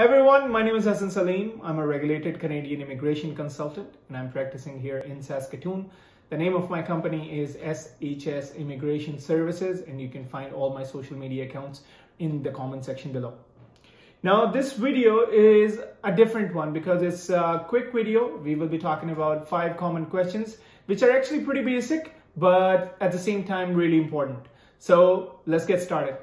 Hi everyone, my name is Hassan Saleem. I'm a regulated Canadian immigration consultant and I'm practicing here in Saskatoon. The name of my company is SHS Immigration Services and you can find all my social media accounts in the comment section below. Now this video is a different one because it's a quick video. We will be talking about 5 common questions which are actually pretty basic but at the same time really important. So let's get started.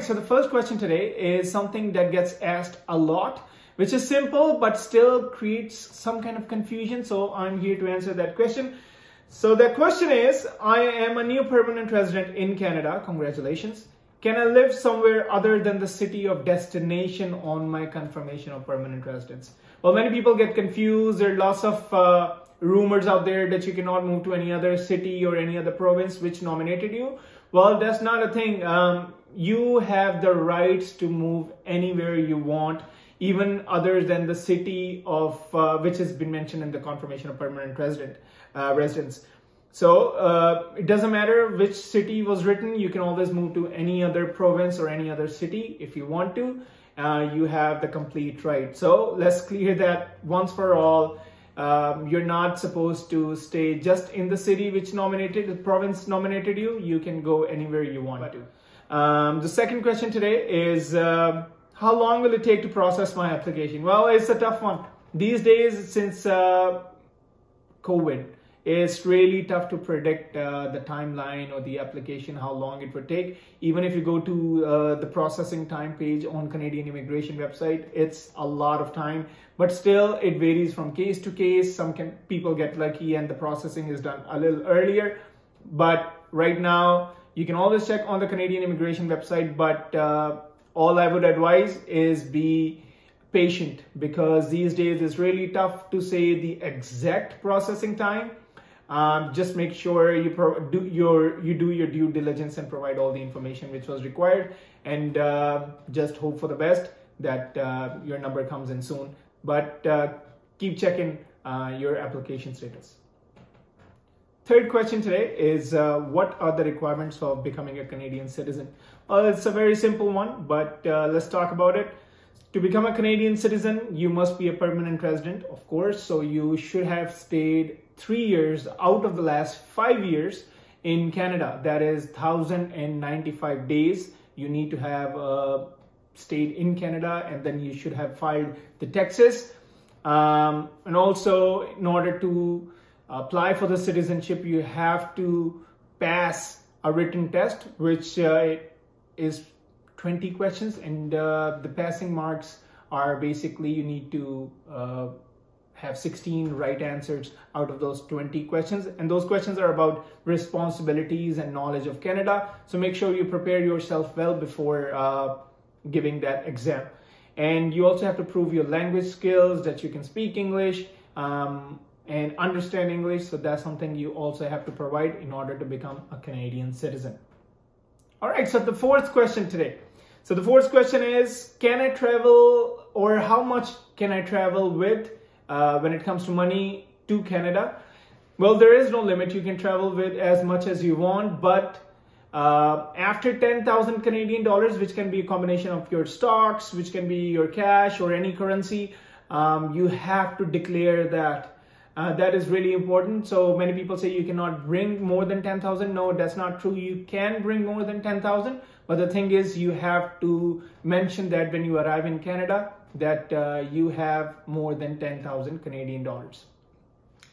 So the first question today is something that gets asked a lot, which is simple but still creates some kind of confusion. So I'm here to answer that question. So the question is, I am a new permanent resident in Canada. Congratulations. Can I live somewhere other than the city of destination on my confirmation of permanent residence? Well, many people get confused. There are lots of rumors out there that you cannot move to any other city or any other province which nominated you. Well, that's not a thing. You have the rights to move anywhere you want, even other than the city of which has been mentioned in the confirmation of permanent residence. So it doesn't matter which city was written. You can always move to any other province or any other city if you want to. You have the complete right. So let's clear that once for all. You're not supposed to stay just in the city which nominated, the province nominated you. You can go anywhere you want to. The second question today is, how long will it take to process my application? Well, it's a tough one. These days, since COVID, it's really tough to predict the timeline or the application, how long it would take. Even if you go to the processing time page on Canadian immigration website, it's a lot of time, but still it varies from case to case. Some people get lucky and the processing is done a little earlier, but right now you can always check on the Canadian immigration website, but all I would advise is be patient, because these days it's really tough to say the exact processing time. Just make sure you do your due diligence and provide all the information which was required, and just hope for the best that your number comes in soon. But keep checking your application status. Third question today is, what are the requirements of becoming a Canadian citizen? Well, it's a very simple one, but let's talk about it. To become a Canadian citizen, you must be a permanent resident, of course. So you should have stayed 3 years out of the last 5 years in Canada. That is 1,095 days. You need to have stayed in Canada, and then you should have filed the taxes. And also, in order to apply for the citizenship, you have to pass a written test, which is 20 questions, and the passing marks are basically you need to have 16 right answers out of those 20 questions, and those questions are about responsibilities and knowledge of Canada. So make sure you prepare yourself well before giving that exam, and you also have to prove your language skills, that you can speak English and understand English. So that's something you also have to provide in order to become a Canadian citizen. All right, so the fourth question today. So the fourth question is, can I travel, or how much can I travel with when it comes to money to Canada? Well, there is no limit. You can travel with as much as you want, but after 10,000 Canadian dollars, which can be a combination of your stocks, which can be your cash or any currency, you have to declare that. That is really important. So many people say you cannot bring more than 10,000. No, that's not true. You can bring more than 10,000. But the thing is, you have to mention that when you arrive in Canada, that you have more than 10,000 Canadian dollars.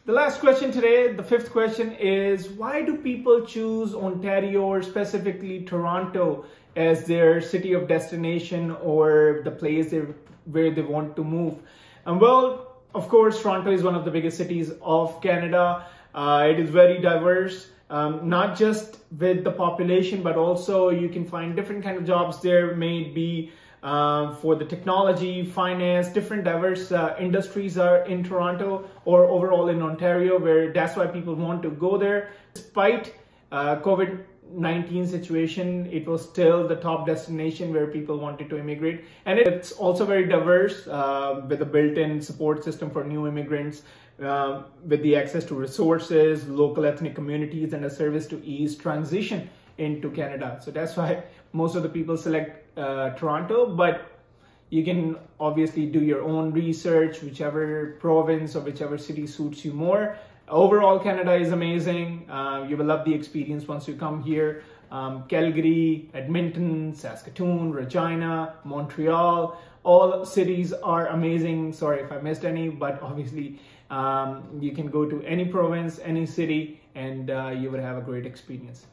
The last question today, the fifth question is, why do people choose Ontario, or specifically Toronto, as their city of destination or the place where they want to move? And well, of course, Toronto is one of the biggest cities of Canada. It is very diverse, not just with the population, but also you can find different kind of jobs there, maybe for the technology, finance, different diverse industries are in Toronto or overall in Ontario, where that's why people want to go there. Despite COVID-19 situation, it was still the top destination where people wanted to immigrate, and it's also very diverse with a built-in support system for new immigrants, with the access to resources, local ethnic communities, and a service to ease transition into Canada. So that's why most of the people select Toronto, but you can obviously do your own research, whichever province or whichever city suits you more. Overall, Canada is amazing. You will love the experience once you come here. Calgary, Edmonton, Saskatoon, Regina, Montreal, all cities are amazing. Sorry if I missed any, but obviously you can go to any province, any city, and you would have a great experience.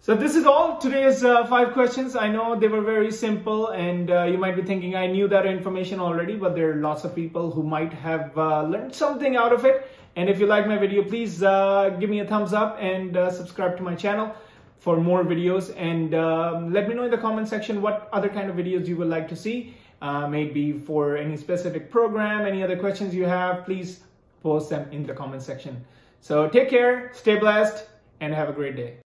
So this is all today's 5 questions. I know they were very simple, and you might be thinking I knew that information already, but there are lots of people who might have learned something out of it. And if you like my video, please give me a thumbs up and subscribe to my channel for more videos, and let me know in the comment section what other kind of videos you would like to see. Maybe for any specific program, any other questions you have, please post them in the comment section. So take care, stay blessed, and have a great day.